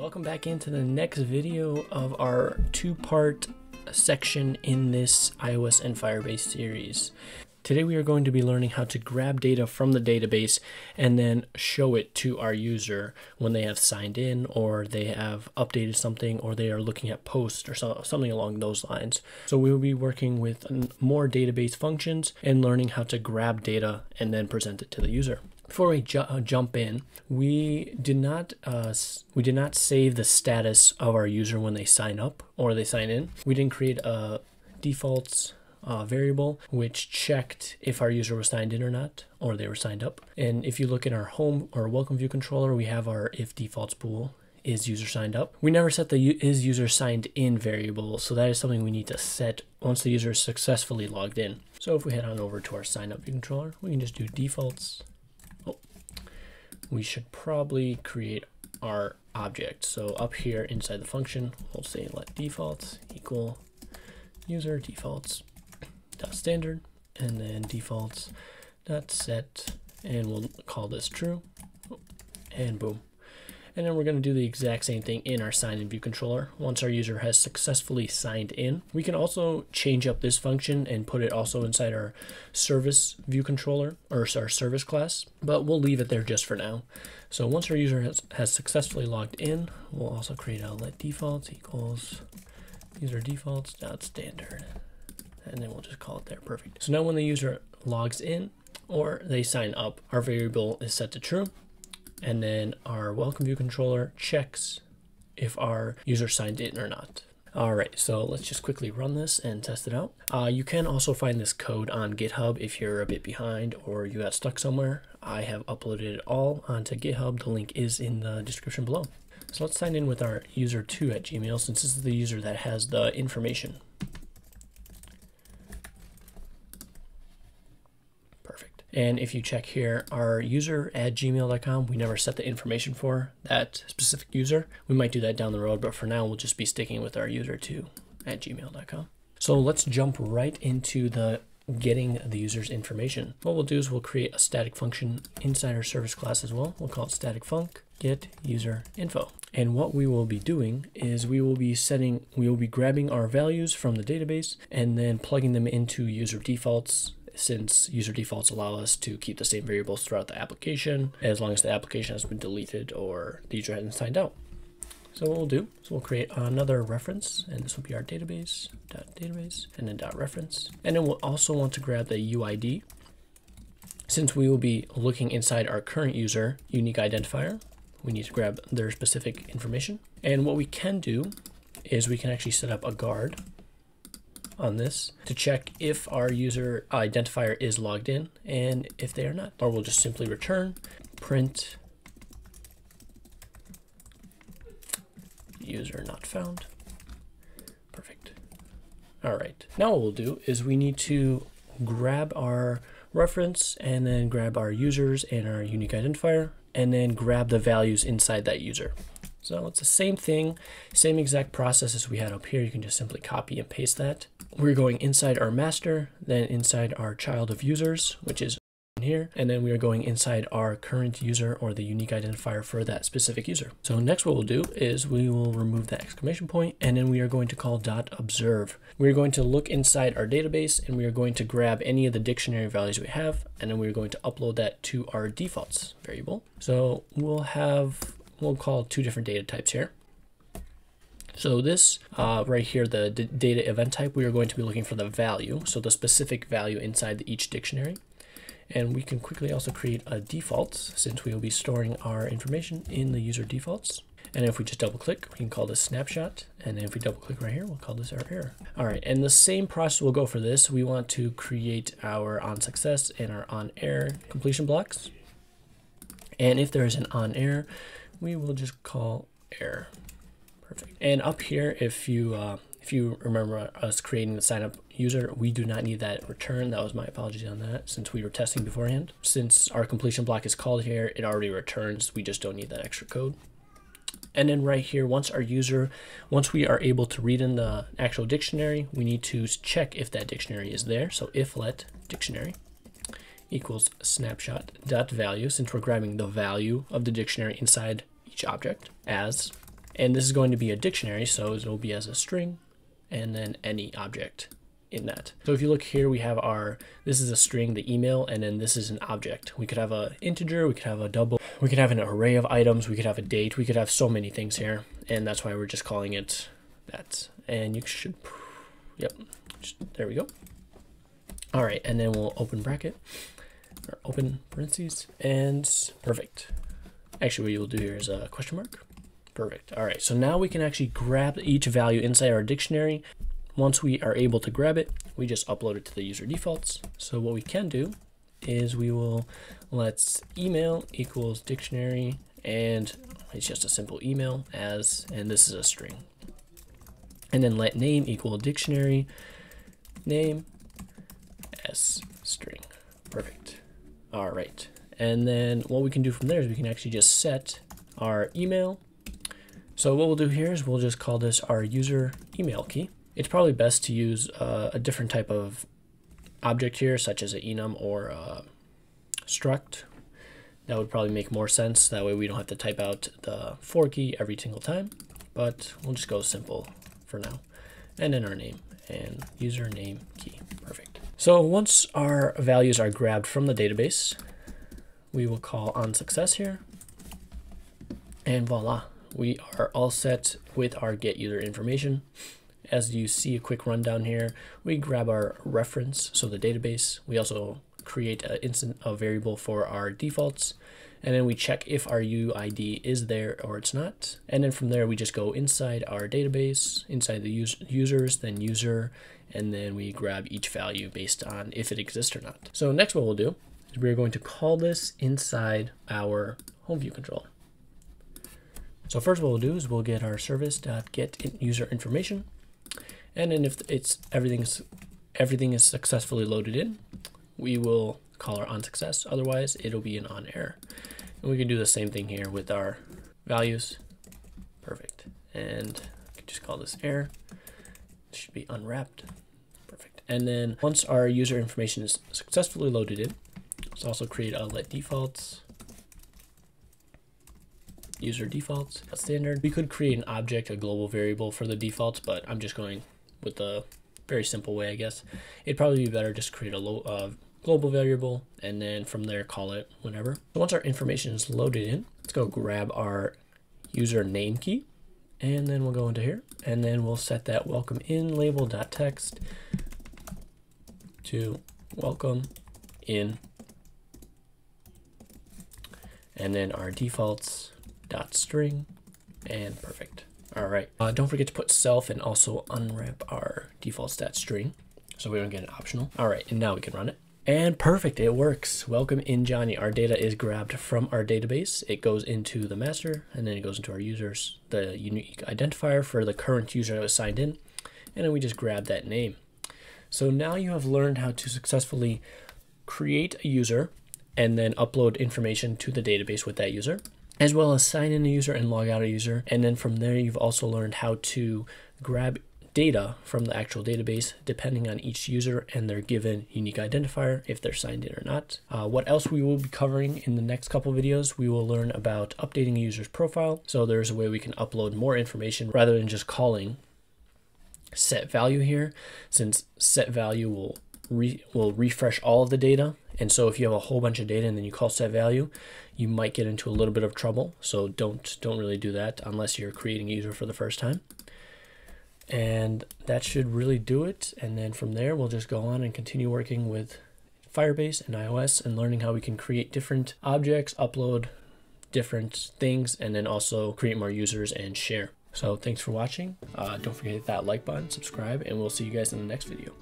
Welcome back into the next video of our two-part section in this iOS and Firebase series. Today we are going to be learning how to grab data from the database and then show it to our user when they have signed in or they have updated something or they are looking at posts or something along those lines. So we will be working with more database functions and learning how to grab data and then present it to the user. Before we jump in, we did not save the status of our user when they sign up or they sign in. We didn't create a defaults variable which checked if our user was signed in or not, or they were signed up. And if you look in our home or welcome view controller, we have our if defaults bool is user signed up. We never set the is user signed in variable, so that is something we need to set once the user is successfully logged in. So if we head on over to our sign up view controller, we can just do defaults. Oh, we should probably create our object. So up here inside the function, we'll say let defaults equal user defaults dot standard, and then defaults dot set, and we'll call this true, and boom. And then we're going to do the exact same thing in our sign in view controller. Once our user has successfully signed in, we can also change up this function and put it also inside our service view controller or our service class, but we'll leave it there just for now. So once our user has successfully logged in, we'll also create a let defaults equals user defaults dot standard, and then we'll just call it there. Perfect. So now when the user logs in or they sign up, our variable is set to true, and then our welcome view controller checks if our user signed in or not. All right, so let's just quickly run this and test it out. You can also find this code on GitHub if you're a bit behind or you got stuck somewhere. I have uploaded it all onto GitHub. The link is in the description below. So let's sign in with our user2 at Gmail, since this is the user that has the information. And if you check here, our user at gmail.com, we never set the information for that specific user. We might do that down the road, but for now, we'll just be sticking with our user2 at gmail.com. So let's jump right into the getting the user's information. What we'll do is we'll create a static function inside our service class as well. We'll call it static func get user info. And what we will be doing is we will be grabbing our values from the database and then plugging them into user defaults, since user defaults allow us to keep the same variables throughout the application as long as the application has been deleted or the user hasn't signed out. So what we'll do is we'll create another reference, and this will be our database, and then dot reference. And then we'll also want to grab the UID, since we will be looking inside our current user unique identifier. We need to grab their specific information. And what we can do is we can actually set up a guard on this to check if our user identifier is logged in and if they are not, or we'll just simply return print user not found. Perfect. All right, now what we'll do is we need to grab our reference and then grab our users and our unique identifier and then grab the values inside that user. So it's the same thing, same exact process as we had up here. You can just simply copy and paste that. We're going inside our master, then inside our child of users, which is in here, and then we are going inside our current user or the unique identifier for that specific user. So next what we'll do is we will remove that exclamation point, and then we are going to call dot observe. We're going to look inside our database and we are going to grab any of the dictionary values we have, and then we're going to upload that to our defaults variable. So we'll call two different data types here. So this right here, the data event type, we are going to be looking for the value, so the specific value inside each dictionary. And we can quickly also create a defaults, since we will be storing our information in the user defaults. And if we just double click, we can call this snapshot. And if we double click right here, we'll call this our error. All right, and the same process will go for this. We want to create our on success and our on error completion blocks. And if there is an on error, we will just call error. Perfect. And up here, if you remember us creating the sign up user, we do not need that return. That was my apology on that, since we were testing beforehand. Since our completion block is called here, it already returns. We just don't need that extra code. And then right here, once we are able to read in the actual dictionary, we need to check if that dictionary is there. So if let dictionary equals snapshot dot value, since we're grabbing the value of the dictionary inside each object as, And this is going to be a dictionary, so it will be as a string and then any object in that. So if you look here, we have our, this is a string, the email, and then this is an object. We could have an integer, we could have a double, we could have an array of items, we could have a date, we could have so many things here. And that's why we're just calling it that. And you should, yep, there we go. All right, and then we'll open bracket, or open parentheses, and perfect. Actually, what you'll do here is a question mark. Perfect. All right, so now we can actually grab each value inside our dictionary. Once we are able to grab it, we just upload it to the user defaults. So what we can do is we will, let's email equals dictionary, and it's just a simple email as, and this is a string. And then let name equal dictionary name as string. Perfect. All right. And then what we can do from there is we can actually just set our email. So what we'll do here is we'll just call this our user email key. It's probably best to use a different type of object here, such as an enum or a struct. That would probably make more sense. That way we don't have to type out the for key every single time, but we'll just go simple for now. And then our name and username key. Perfect. So once our values are grabbed from the database, we will call on success here, and voila. We are all set with our get user information. As you see a quick rundown here, we grab our reference, so the database. We also create a variable for our defaults, and then we check if our UID is there or it's not. And then from there, we just go inside our database, inside the users, then user, and then we grab each value based on if it exists or not. So next what we'll do is we're going to call this inside our HomeViewController. So first what we'll do is we'll get our service.getUserInformation, and then if it's everything is successfully loaded in, we will call our onSuccess, otherwise it'll be an onError. And we can do the same thing here with our values. Perfect. And we can just call this error. It should be unwrapped. Perfect. And then once our user information is successfully loaded in, let's also create a let defaults. User defaults standard. We could create an object, a global variable for the defaults, but I'm just going with the very simple way, I guess. It'd probably be better just create a global variable and then from there call it whenever. So once our information is loaded in, let's go grab our user name key, and then we'll go into here, and then we'll set that welcome in label.text to welcome in, and then our defaults dot string, and perfect. All right, don't forget to put self and also unwrap our default stat string so we don't get an optional. All right, and now we can run it, and perfect, it works. Welcome in Johnny. Our data is grabbed from our database. It goes into the master, and then it goes into our users, the unique identifier for the current user that was signed in, and then we just grab that name. So now you have learned how to successfully create a user and then upload information to the database with that user, as well as sign in a user and log out a user. And then from there, you've also learned how to grab data from the actual database, depending on each user and their given unique identifier, if they're signed in or not. What else we will be covering in the next couple videos, we will learn about updating a user's profile. So there's a way we can upload more information rather than just calling set value here, since set value will refresh all of the data. And so if you have a whole bunch of data and then you call set value, you might get into a little bit of trouble. So don't really do that unless you're creating a user for the first time. And that should really do it. And then from there, we'll just go on and continue working with Firebase and iOS and learning how we can create different objects, upload different things, and then also create more users and share. So thanks for watching. Don't forget to hit that like button, subscribe, and we'll see you guys in the next video.